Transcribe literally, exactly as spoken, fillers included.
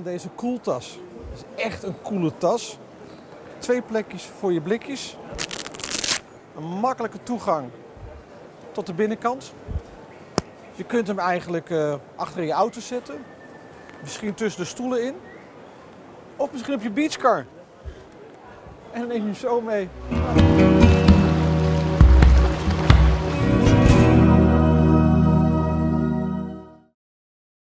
aan deze koeltas. Het is echt een coole tas. Twee plekjes voor je blikjes. Een makkelijke toegang tot de binnenkant. Je kunt hem eigenlijk uh, achter je auto zetten. Misschien tussen de stoelen in. Of misschien op je beachcar. En dan neem je hem zo mee.